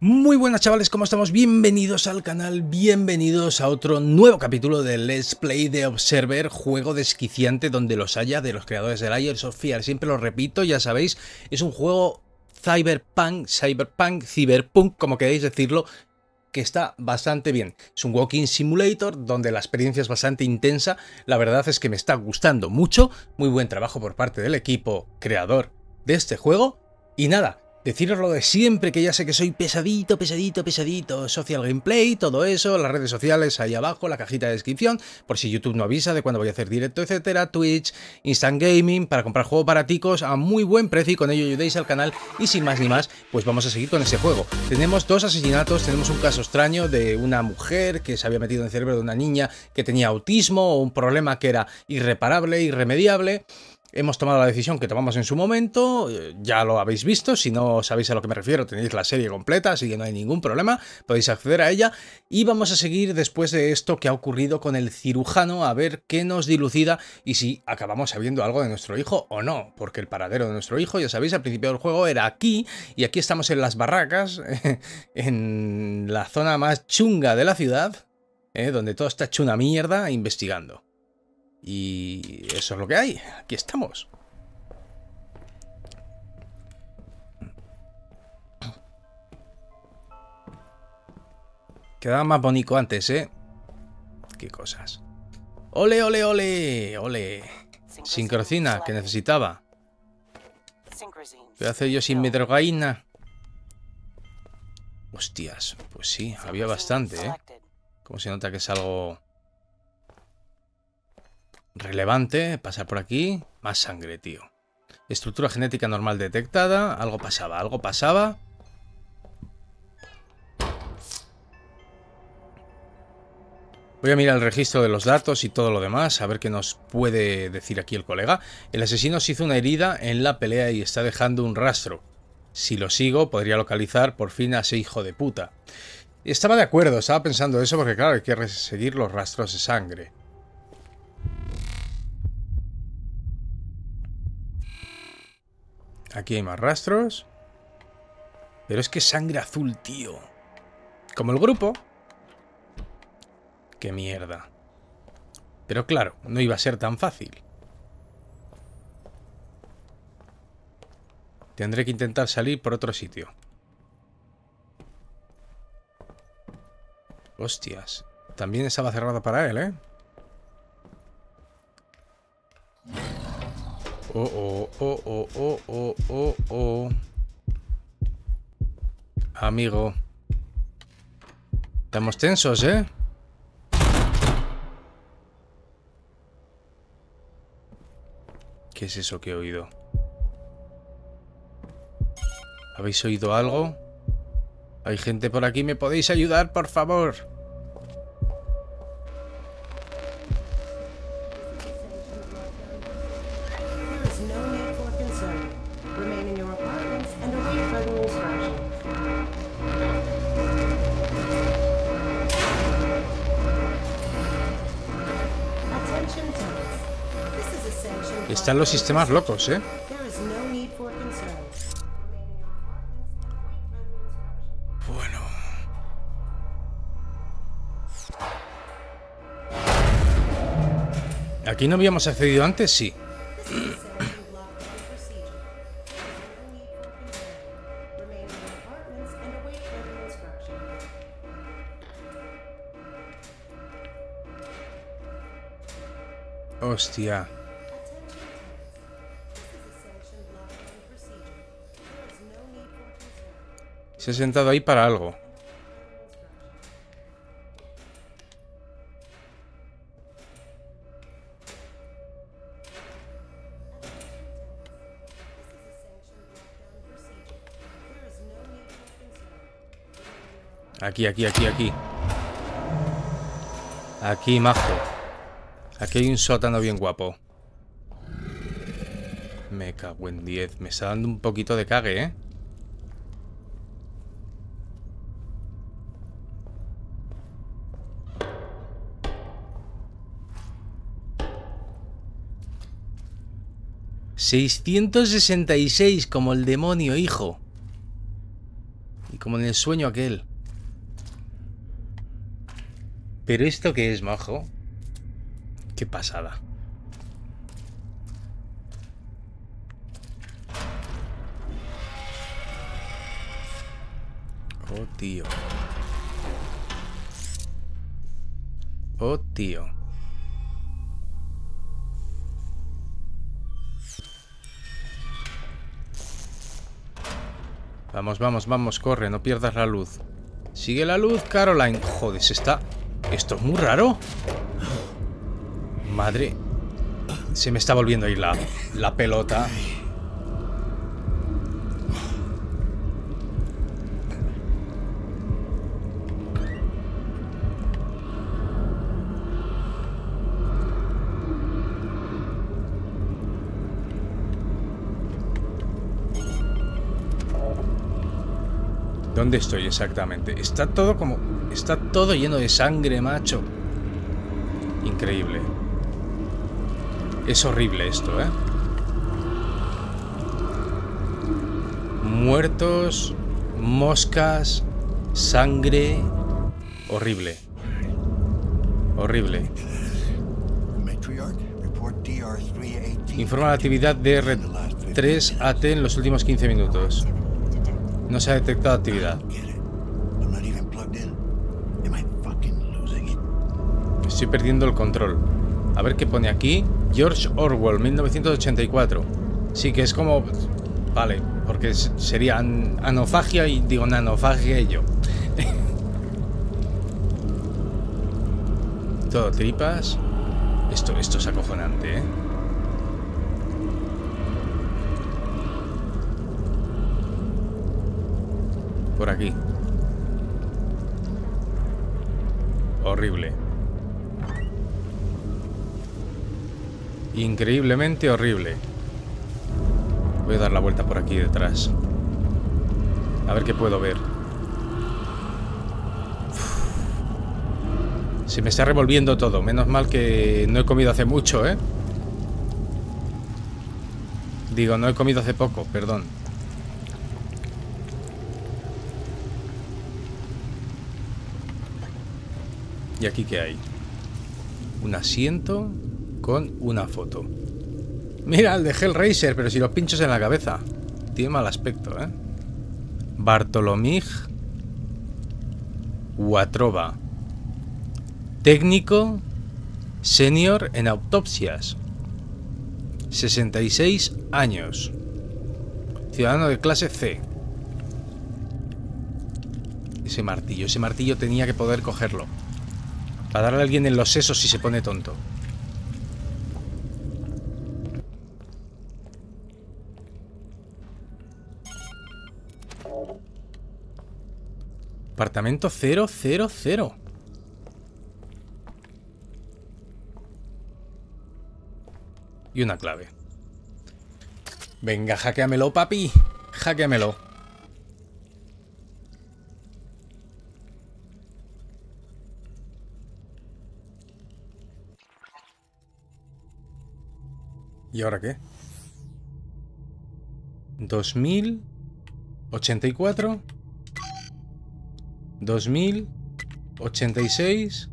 Muy buenas chavales, ¿cómo estamos? Bienvenidos al canal, bienvenidos a otro nuevo capítulo de Let's Play de Observer, juego desquiciante donde los haya, de los creadores de Layers of Fear. Siempre lo repito, ya sabéis, es un juego cyberpunk, como queréis decirlo, que está bastante bien. Es un walking simulator donde la experiencia es bastante intensa. La verdad es que me está gustando mucho, muy buen trabajo por parte del equipo creador de este juego. Y nada, deciros lo de siempre, que ya sé que soy pesadito, social gameplay, todo eso, las redes sociales ahí abajo, la cajita de descripción, por si YouTube no avisa de cuando voy a hacer directo, etcétera, Twitch, Instant Gaming, para comprar juegos baraticos a muy buen precio y con ello ayudéis al canal. Y sin más ni más, pues vamos a seguir con este juego. Tenemos dos asesinatos, tenemos un caso extraño de una mujer que se había metido en el cerebro de una niña que tenía autismo o un problema que era irreparable, irremediable. Hemos tomado la decisión que tomamos en su momento, ya lo habéis visto, si no sabéis a lo que me refiero tenéis la serie completa, así que no hay ningún problema, podéis acceder a ella. Y vamos a seguir después de esto que ha ocurrido con el cirujano, a ver qué nos dilucida y si acabamos sabiendo algo de nuestro hijo o no, porque el paradero de nuestro hijo, ya sabéis, al principio del juego era aquí, y aquí estamos en las barracas, en la zona más chunga de la ciudad, donde todo está hecho una mierda, investigando. Y eso es lo que hay. Aquí estamos. Quedaba más bonito antes, ¿eh? Qué cosas. ¡Ole, ole, ole! ¡Ole! Sincrocina, que necesitaba. ¿Qué voy a hacer yo sin metrocaína? Hostias, pues sí, había bastante, ¿eh? Como se nota que es algo relevante. Pasar por aquí. Más sangre, tío. Estructura genética normal detectada. Algo pasaba, algo pasaba. Voy a mirar el registro de los datos y todo lo demás, a ver qué nos puede decir aquí el colega. El asesino se hizo una herida en la pelea y está dejando un rastro. Si lo sigo, podría localizar por fin a ese hijo de puta. Estaba de acuerdo, estaba pensando eso, porque claro, hay que seguir los rastros de sangre. Aquí hay más rastros. Pero es que sangre azul, tío. Como el grupo. Qué mierda. Pero claro, no iba a ser tan fácil. Tendré que intentar salir por otro sitio. Hostias. También estaba cerrada para él, ¿eh? Oh. Amigo. Estamos tensos, ¿eh? ¿Qué es eso que he oído? ¿Habéis oído algo? Hay gente por aquí, ¿me podéis ayudar, por favor? Están los sistemas locos, ¿eh? Bueno. ¿Aquí no habíamos accedido antes? Sí. Hostia. Se ha sentado ahí para algo. Aquí. Aquí, majo. Aquí hay un sótano bien guapo. Me cago en 10. Me está dando un poquito de cague, ¿eh? ¡666! Como el demonio, hijo. Y como en el sueño aquel. ¿Pero esto qué es, majo? Qué pasada. Oh, tío. Oh, tío. Vamos, vamos, vamos, corre, no pierdas la luz. Sigue la luz, Caroline. Joder, se está... Esto es muy raro. Madre. Se me está volviendo a ir la pelota. ¿Dónde estoy exactamente? Está todo como... Está todo lleno de sangre, macho. Increíble. Es horrible esto, ¿eh? Muertos, moscas, sangre... Horrible. Horrible. Informa la actividad de R3AT en los últimos 15 minutos. No se ha detectado actividad. Estoy perdiendo el control. A ver qué pone aquí. George Orwell, 1984. Sí, que es como... Vale, porque sería anofagia y digo nanofagia y yo. Todo tripas. Esto es acojonante, ¿eh? Por aquí. Horrible. Increíblemente horrible. Voy a dar la vuelta por aquí detrás. A ver qué puedo ver. Uf. Se me está revolviendo todo. Menos mal que no he comido hace mucho, ¿eh? Digo, no he comido hace poco, perdón. ¿Y aquí qué hay? Un asiento con una foto. Mira, el de Hellraiser, pero si los pinchos en la cabeza. Tiene mal aspecto, ¿eh? Bartolomich Huatroba. Técnico senior en autopsias. 66 años. Ciudadano de clase C. Ese martillo tenía que poder cogerlo. Para darle a alguien en los sesos si se pone tonto. Apartamento 000. Y una clave. Venga, hackeamelo, papi. Hackeamelo. ¿Y ahora qué? 2084, 2086,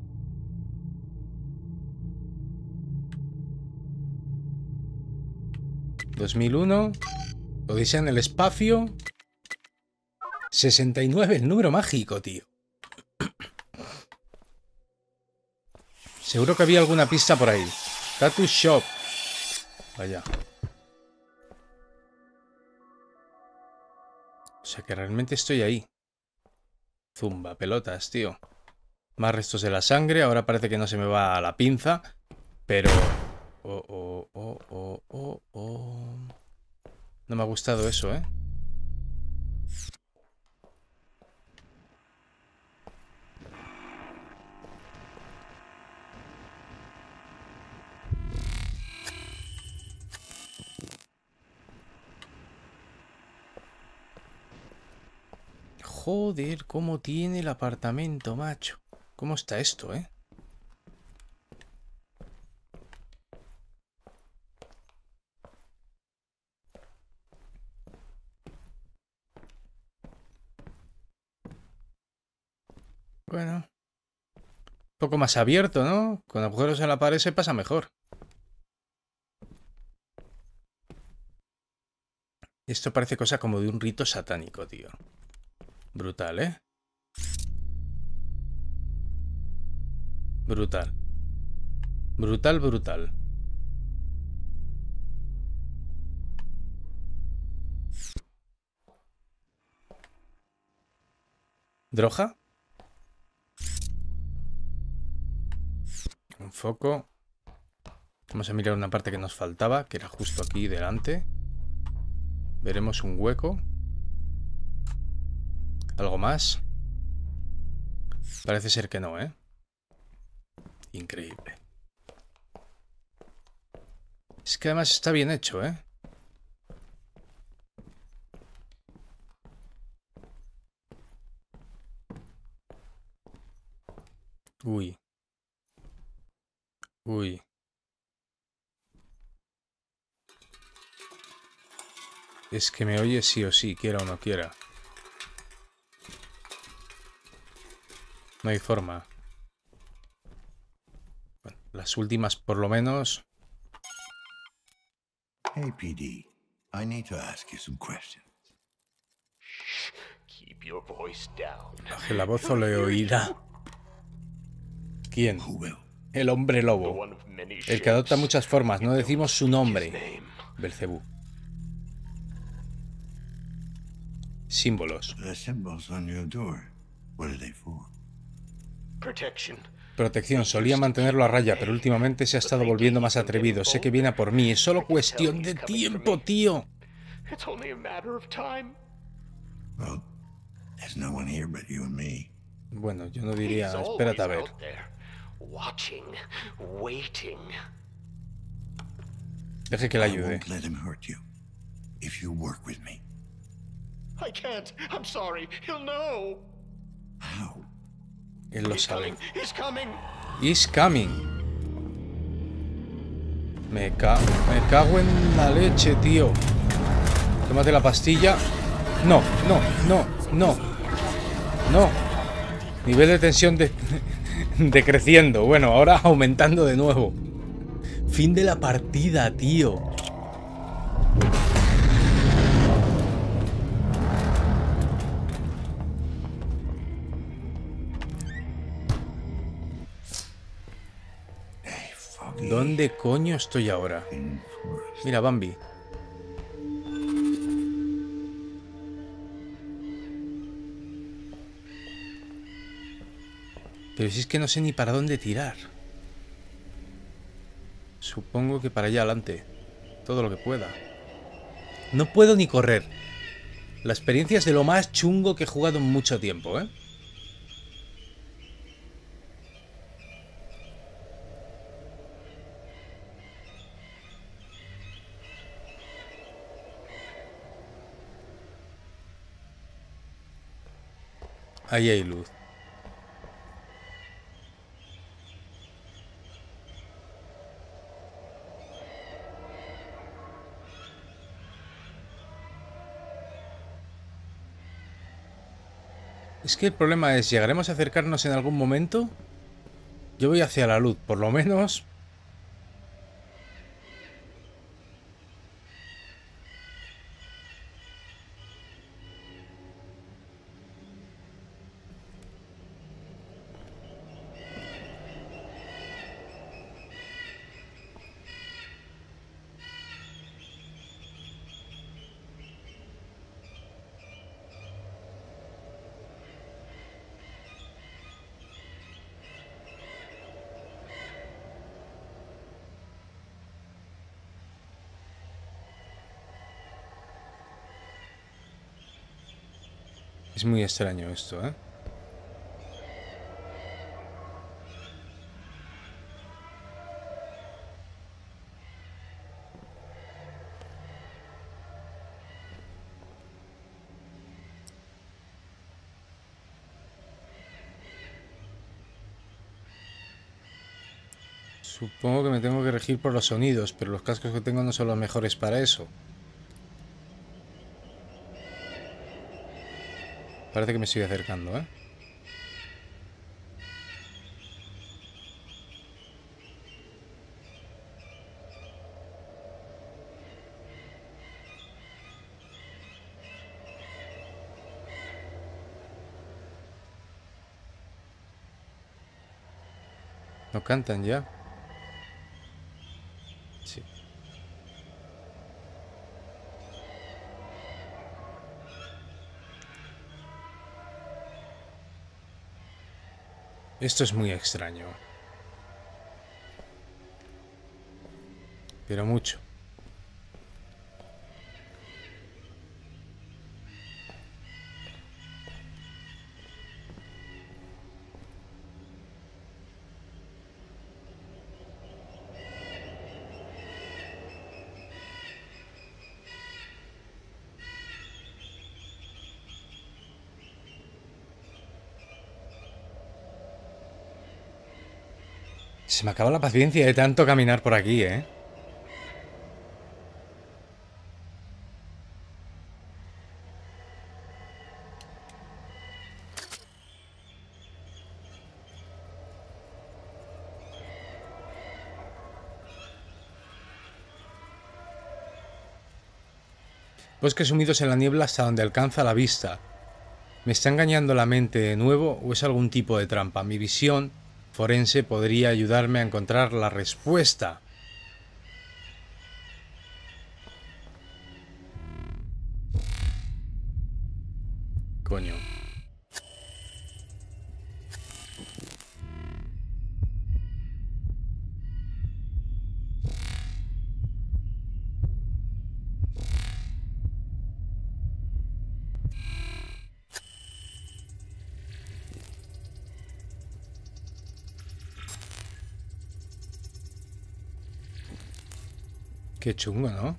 2001, Odisea en el espacio, 69, el número mágico, tío. Seguro que había alguna pista por ahí. Tattoo Shop. Vaya. O sea que realmente estoy ahí. Zumba, pelotas, tío. Más restos de la sangre. Ahora parece que no se me va a la pinza. Pero... Oh. No me ha gustado eso, ¿eh? Joder, cómo tiene el apartamento, macho. ¿Cómo está esto, eh? Bueno. Un poco más abierto, ¿no? Con agujeros en la pared se pasa mejor. Esto parece cosa como de un rito satánico, tío. Brutal, ¿eh? Brutal. Brutal, brutal. ¿Droga? Un foco. Vamos a mirar una parte que nos faltaba, que era justo aquí delante. Veremos un hueco. ¿Algo más? Parece ser que no, ¿eh? Increíble. Es que además está bien hecho, ¿eh? Uy. Uy. Es que me oye sí o sí, quiera o no quiera. No hay forma. Bueno, las últimas por lo menos. Hey PD, I need to ask you some questions. Shh, keep your voice down. Baje la voz o le oirá. ¿Quién? El hombre lobo. El que adopta muchas formas. No decimos su nombre. Belcebú. Símbolos. Protección. Solía mantenerlo a raya, pero últimamente se ha estado volviendo más atrevido. Sé que viene a por mí. Es solo cuestión de tiempo, tío. Bueno, yo no diría... Espérate a ver. Deje que la ayude. Él lo sabe. He's coming. Me cago en la leche, tío. Tómate la pastilla. No, no, no, no. No. Nivel de tensión decreciendo. Bueno, ahora aumentando de nuevo. Fin de la partida, tío. ¿Dónde coño estoy ahora? Mira, Bambi. Pero si es que no sé ni para dónde tirar. Supongo que para allá adelante. Todo lo que pueda. No puedo ni correr. La experiencia es de lo más chungo que he jugado en mucho tiempo, ¿eh? Ahí hay luz. Es que el problema es, ¿llegaremos a acercarnos en algún momento? Yo voy hacia la luz, por lo menos. Es muy extraño esto, ¿eh? Supongo que me tengo que regir por los sonidos, pero los cascos que tengo no son los mejores para eso. Parece que me estoy acercando, ¿eh? ¿No cantan ya? Sí. Esto es muy extraño. Pero mucho. Se me acaba la paciencia de tanto caminar por aquí, ¿eh? Bosques sumidos en la niebla hasta donde alcanza la vista. ¿Me está engañando la mente de nuevo o es algún tipo de trampa? Mi visión forense podría ayudarme a encontrar la respuesta. Coño. Qué chungo, ¿no?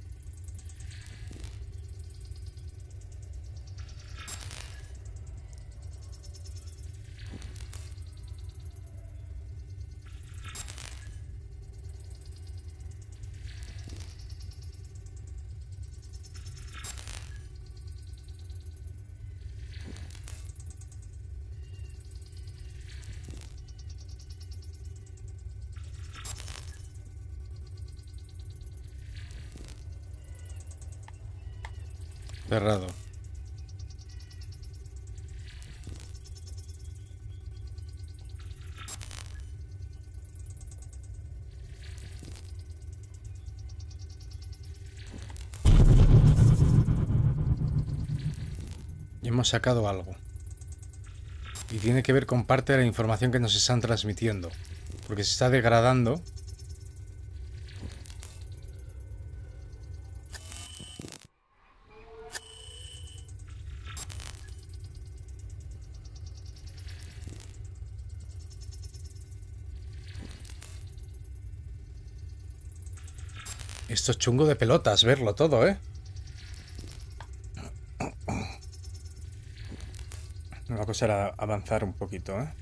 Cerrado. Y hemos sacado algo. Y tiene que ver con parte de la información que nos están transmitiendo. Porque se está degradando. Esto es chungo de pelotas, verlo todo, ¿eh? La cosa era avanzar un poquito, ¿eh?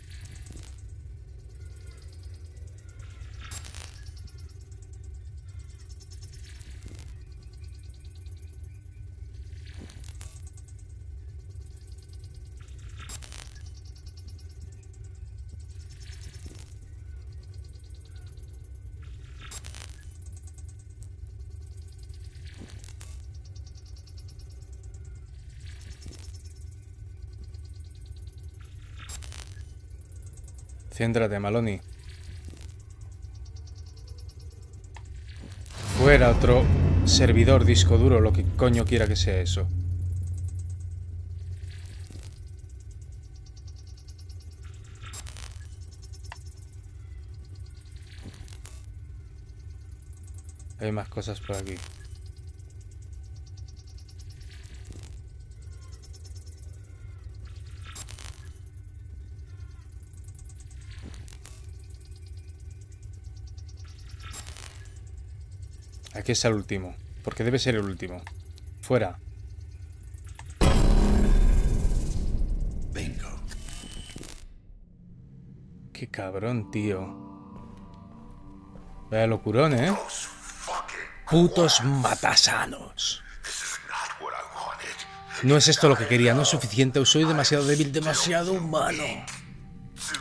Céntrate, Maloni. Fuera otro servidor, disco duro, lo que coño quiera que sea eso. Hay más cosas por aquí. Aquí es el último, porque debe ser el último. Fuera. Vengo. Qué cabrón, tío. Vaya locurón, ¿eh? Putos matasanos. No es esto lo que quería, no es suficiente. Soy demasiado débil, demasiado humano.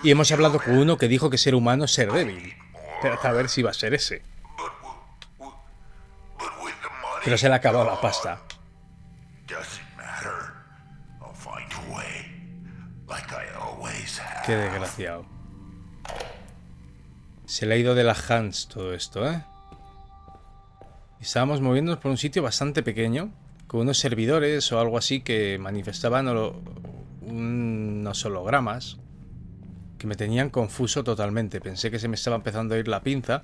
Y hemos hablado con uno que dijo que ser humano es ser débil. Trata a ver si va a ser ese. Pero se le ha acabado la pasta. Qué desgraciado. Se le ha ido de las hands todo esto, ¿eh? Estábamos moviéndonos por un sitio bastante pequeño, con unos servidores o algo así que manifestaban unos hologramas que me tenían confuso totalmente. Pensé que se me estaba empezando a ir la pinza,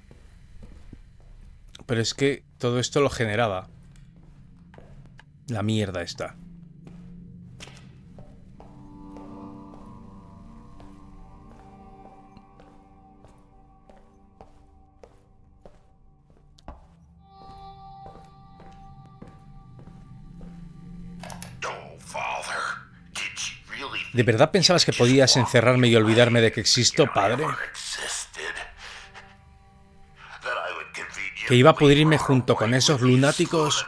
pero es que todo esto lo generaba la mierda esta. ¿De verdad pensabas que podías encerrarme y olvidarme de que existo, padre? ¿Que iba a pudrirme junto con esos lunáticos?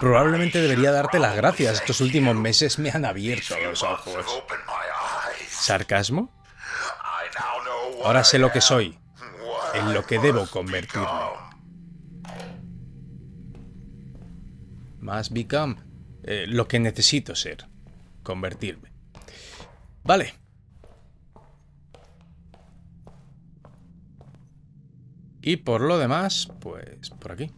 Probablemente debería darte las gracias. Estos últimos meses me han abierto los ojos. ¿Sarcasmo? Ahora sé lo que soy, en lo que debo convertirme. Must become. Lo que necesito ser. Convertirme. Vale. Y por lo demás, pues por aquí.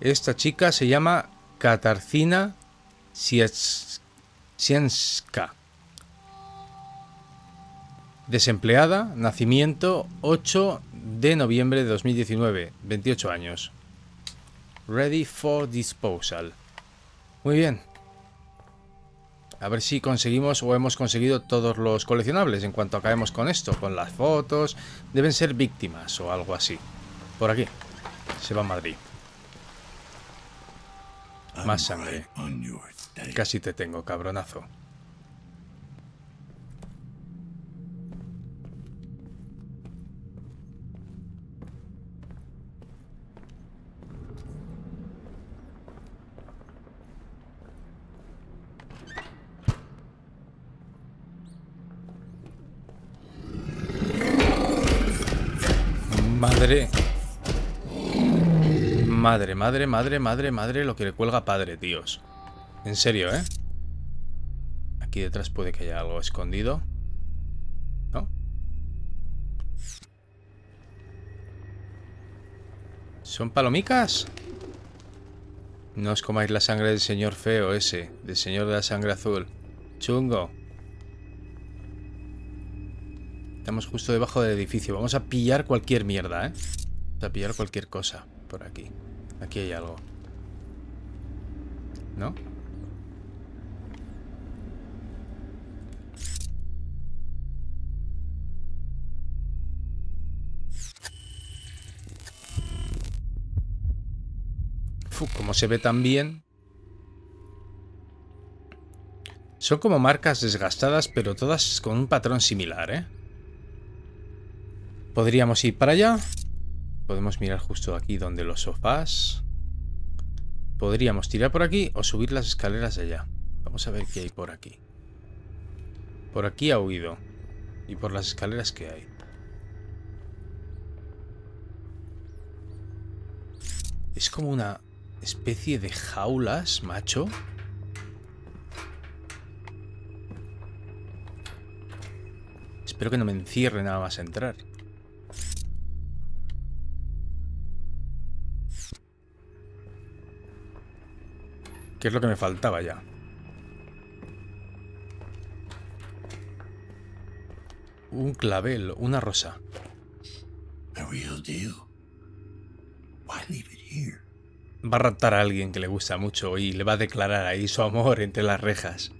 Esta chica se llama Katarzyna Sienska. Desempleada, nacimiento 8 de noviembre de 2019, 28 años. Ready for disposal. Muy bien. A ver si conseguimos o hemos conseguido todos los coleccionables. En cuanto acabemos con esto, con las fotos, deben ser víctimas o algo así. Por aquí. Se va a Madrid. Más sangre. Casi te tengo, cabronazo. Madre, lo que le cuelga padre, tíos. En serio, ¿eh? Aquí detrás puede que haya algo escondido. ¿No? ¿Son palomicas? No os comáis la sangre del señor feo ese, del señor de la sangre azul. Chungo. Estamos justo debajo del edificio. Vamos a pillar cualquier mierda, ¿eh? Vamos a pillar cualquier cosa por aquí. Aquí hay algo. ¿No? Uf, como se ve tan bien. Son como marcas desgastadas, pero todas con un patrón similar, ¿eh? Podríamos ir para allá. Podemos mirar justo aquí donde los sofás. Podríamos tirar por aquí o subir las escaleras de allá. Vamos a ver qué hay por aquí. Por aquí ha huido. Y por las escaleras que hay. Es como una especie de jaulas, macho. Espero que no me encierre nada más entrar. Que es lo que me faltaba ya. Un clavel, una rosa. Va a raptar a alguien que le gusta mucho y le va a declarar ahí su amor entre las rejas.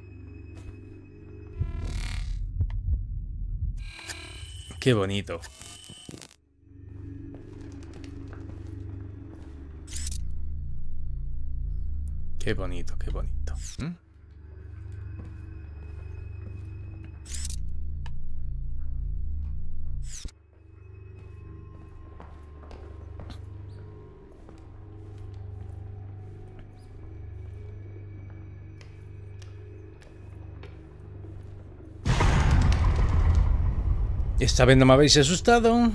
Qué bonito. Qué bonito, qué bonito. ¿Mm? Esta vez no me habéis asustado.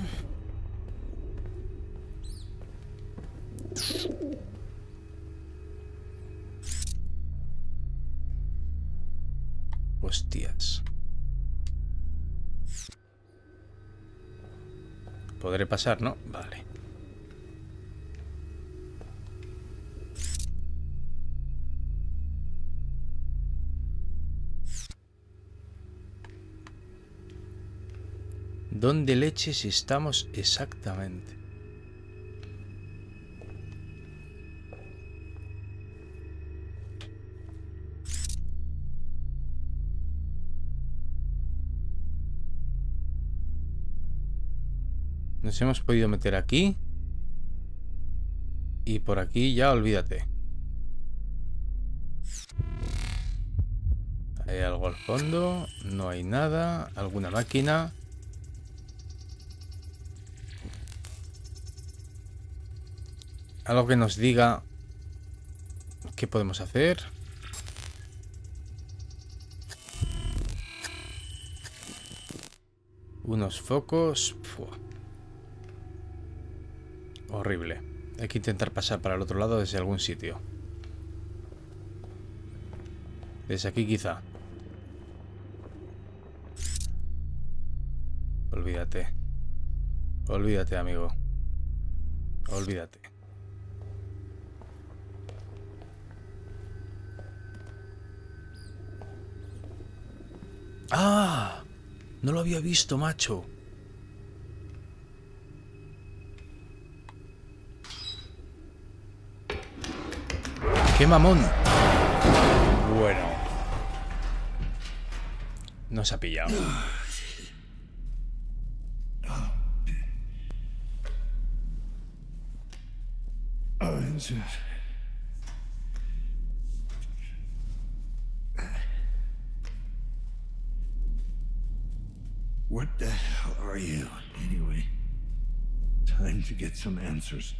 ¿Podré pasar, no? Vale. ¿Dónde leches estamos exactamente? Nos hemos podido meter aquí. Y por aquí ya olvídate. Hay algo al fondo. No hay nada. Alguna máquina. Algo que nos diga qué podemos hacer. Unos focos. Fua. Horrible. Hay que intentar pasar para el otro lado desde algún sitio. Desde aquí quizá. Olvídate. Olvídate, amigo. Olvídate. ¡Ah! No lo había visto, macho. ¡Qué mamón! Bueno. Nos ha pillado.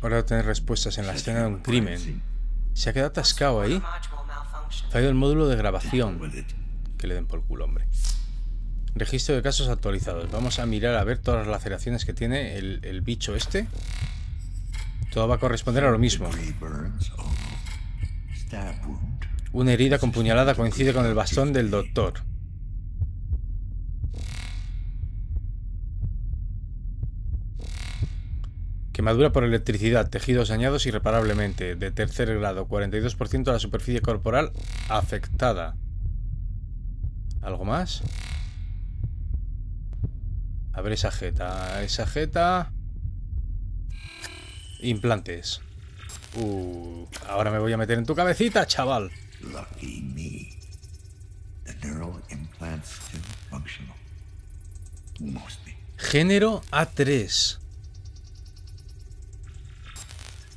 Ahora tener respuestas en la escena de un crimen. Se ha quedado atascado ahí. Ha ido el módulo de grabación. Que le den por culo, hombre. Registro de casos actualizados. Vamos a mirar a ver todas las laceraciones que tiene el bicho este. Todo va a corresponder a lo mismo. Una herida con puñalada coincide con el bastón del doctor. Quemadura por electricidad, tejidos dañados irreparablemente, de tercer grado, 42% de la superficie corporal afectada. ¿Algo más? A ver esa jeta, esa jeta. Implantes. Ahora me voy a meter en tu cabecita, chaval. Lucky me. The neural implants still functional. Mostly. Género A3.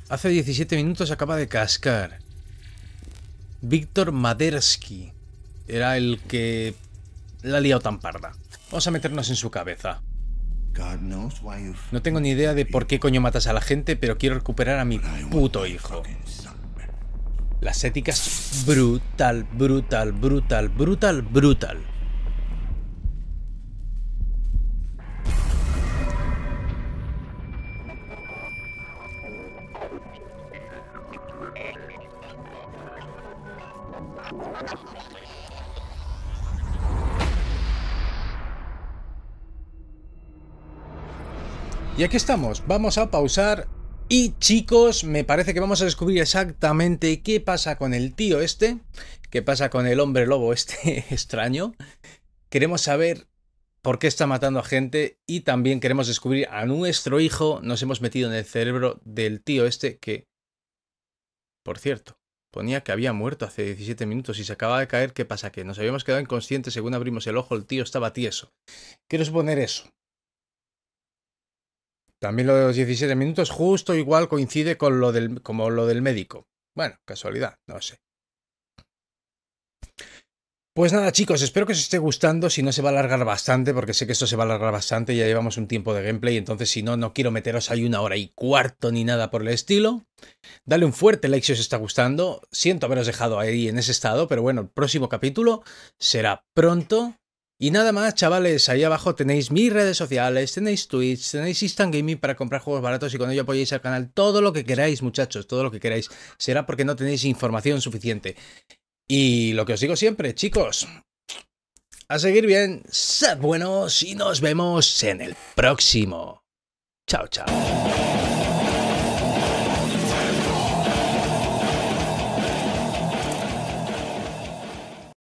Hace 17 minutos acaba de cascar. Víctor Madersky era el que la ha liado tan parda. Vamos a meternos en su cabeza. No tengo ni idea de por qué coño matas a la gente, pero quiero recuperar a mi puto hijo. Las éticas brutal, brutal, brutal, brutal, brutal. Y aquí estamos, vamos a pausar y chicos, me parece que vamos a descubrir exactamente qué pasa con el tío este, qué pasa con el hombre lobo este extraño. Queremos saber por qué está matando a gente y también queremos descubrir a nuestro hijo. Nos hemos metido en el cerebro del tío este que, por cierto, ponía que había muerto hace 17 minutos y se acaba de caer. ¿Qué pasa? Que nos habíamos quedado inconscientes, según abrimos el ojo el tío estaba tieso. Quiero suponer eso. También lo de los 17 minutos justo igual coincide con lo del médico. Bueno, casualidad, no sé. Pues nada chicos, espero que os esté gustando, si no se va a alargar bastante, porque sé que esto se va a alargar bastante, ya llevamos un tiempo de gameplay, entonces si no, no quiero meteros ahí 1h15 ni nada por el estilo. Dale un fuerte like si os está gustando, siento haberos dejado ahí en ese estado, pero bueno, el próximo capítulo será pronto. Y nada más, chavales, ahí abajo tenéis mis redes sociales, tenéis Twitch, tenéis Instant Gaming para comprar juegos baratos y con ello apoyáis al canal todo lo que queráis, muchachos, todo lo que queráis. Será porque no tenéis información suficiente. Y lo que os digo siempre, chicos, a seguir bien, sed buenos y nos vemos en el próximo. Chao, chao.